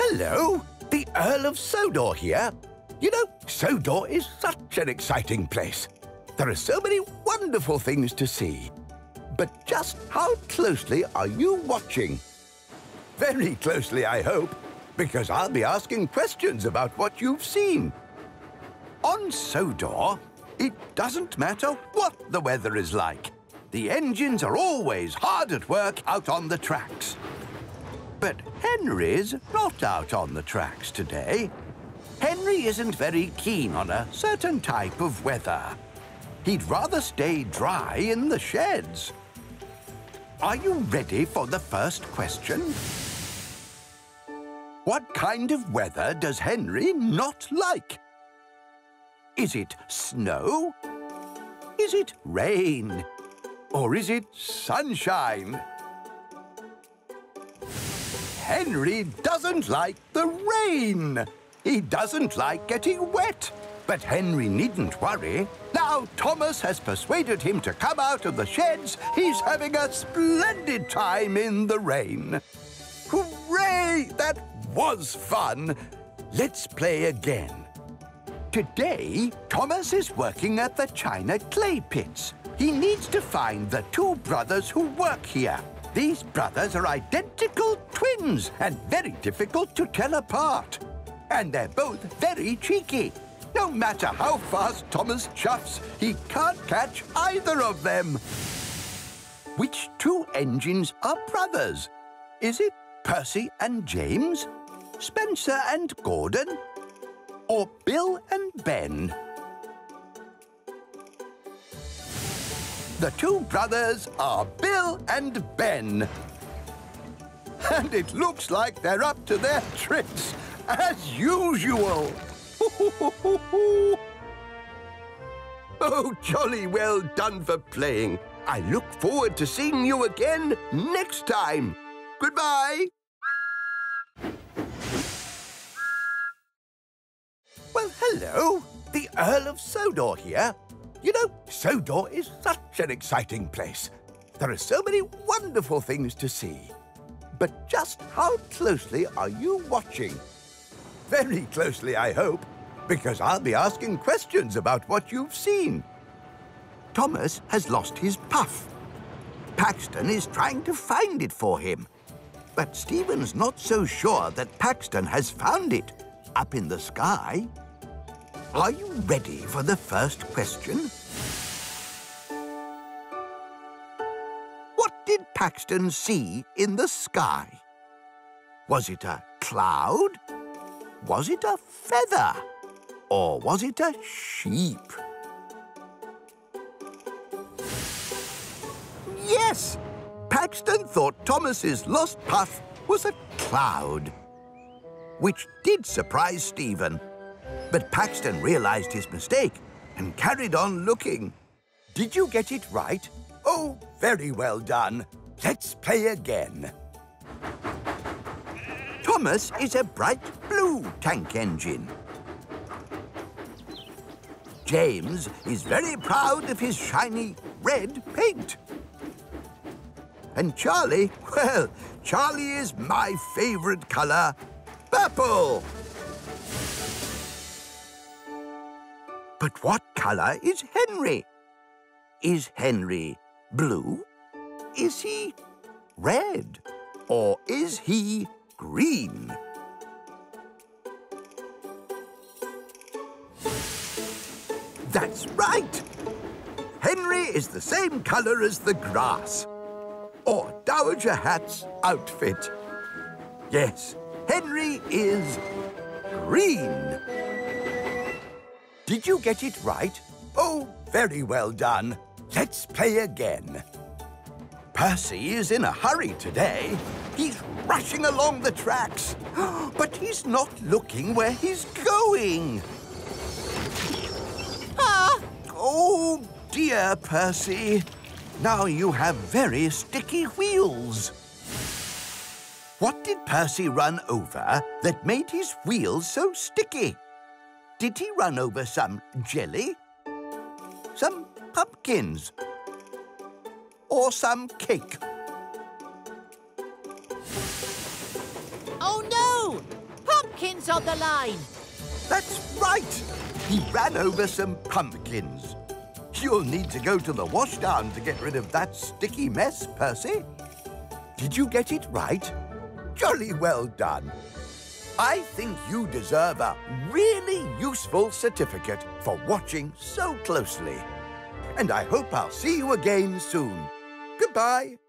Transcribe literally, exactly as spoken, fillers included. Hello, the Earl of Sodor here. You know, Sodor is such an exciting place. There are so many wonderful things to see. But just how closely are you watching? Very closely, I hope, because I'll be asking questions about what you've seen. On Sodor, it doesn't matter what the weather is like. The engines are always hard at work out on the tracks. But Henry's not out on the tracks today. Henry isn't very keen on a certain type of weather. He'd rather stay dry in the sheds. Are you ready for the first question? What kind of weather does Henry not like? Is it snow? Is it rain? Or is it sunshine? Henry doesn't like the rain. He doesn't like getting wet. But Henry needn't worry. Now Thomas has persuaded him to come out of the sheds. He's having a splendid time in the rain. Hooray! That was fun. Let's play again. Today, Thomas is working at the China Clay Pits. He needs to find the two brothers who work here. These brothers are identical twins and very difficult to tell apart. And they're both very cheeky. No matter how fast Thomas chuffs, he can't catch either of them. Which two engines are brothers? Is it Percy and James? Spencer and Gordon? Or Bill and Ben? The two brothers are Bill and Ben. And it looks like they're up to their tricks, as usual. Oh, jolly well done for playing. I look forward to seeing you again next time. Goodbye. Well, hello, the Earl of Sodor here. You know, Sodor is such an exciting place. There are so many wonderful things to see. But just how closely are you watching? Very closely, I hope, because I'll be asking questions about what you've seen. Thomas has lost his puff. Paxton is trying to find it for him. But Stephen's not so sure that Paxton has found it up in the sky. Are you ready for the first question? What did Paxton see in the sky? Was it a cloud? Was it a feather? Or was it a sheep? Yes! Paxton thought Thomas's lost puff was a cloud, which did surprise Stephen. But Paxton realized his mistake and carried on looking. Did you get it right? Oh, very well done. Let's play again. Thomas is a bright blue tank engine. James is very proud of his shiny red paint. And Charlie, well, Charlie is my favorite color, purple. But what colour is Henry? Is Henry blue? Is he red? Or is he green? That's right! Henry is the same colour as the grass, or Dowager Hatt's outfit. Yes, Henry is green. Did you get it right? Oh, very well done. Let's play again. Percy is in a hurry today. He's rushing along the tracks, but he's not looking where he's going. Ah! Oh, dear, Percy. Now you have very sticky wheels. What did Percy run over that made his wheels so sticky? Did he run over some jelly, some pumpkins, or some cake? Oh, no! pumpkins on the line. That's right. He ran over some pumpkins. You'll need to go to the washdown to get rid of that sticky mess, Percy. Did you get it right? Jolly well done. I think you deserve a really useful certificate for watching so closely. And I hope I'll see you again soon. Goodbye.